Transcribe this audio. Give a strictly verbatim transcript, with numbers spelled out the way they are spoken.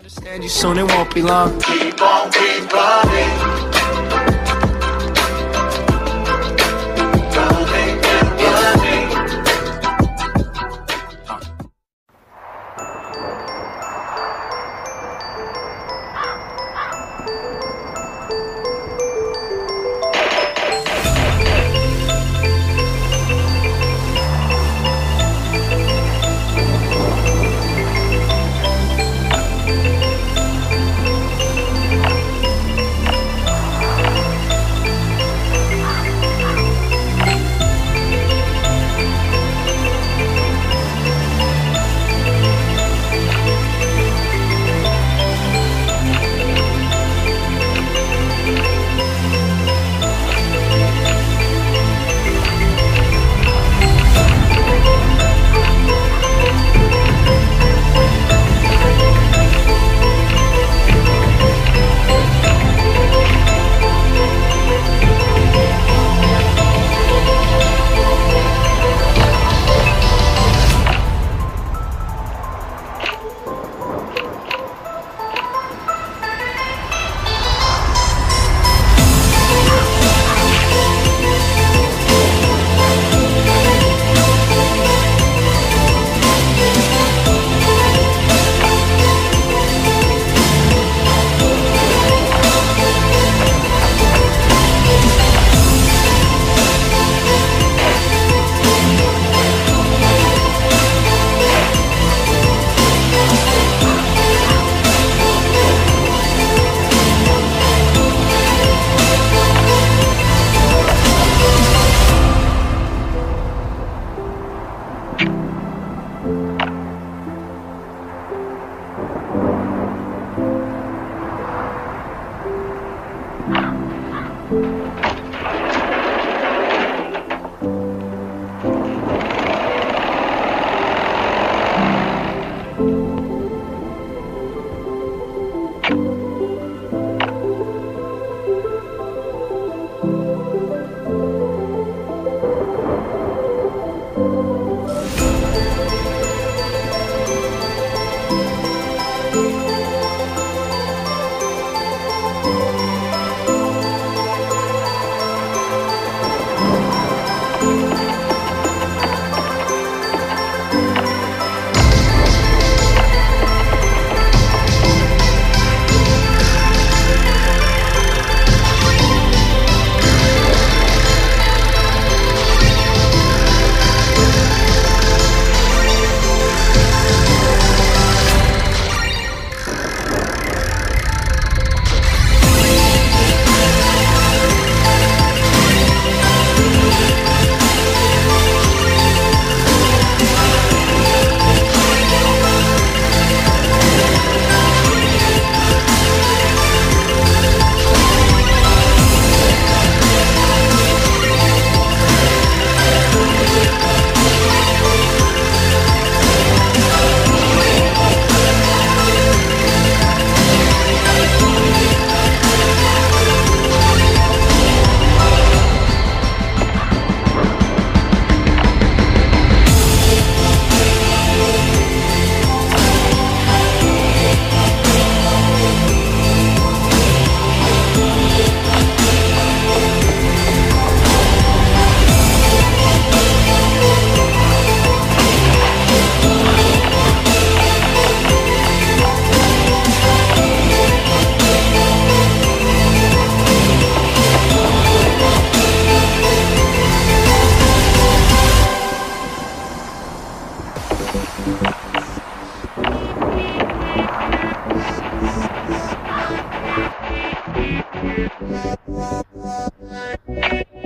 Understand you soon, it won't be long. Keep on, keep running. What?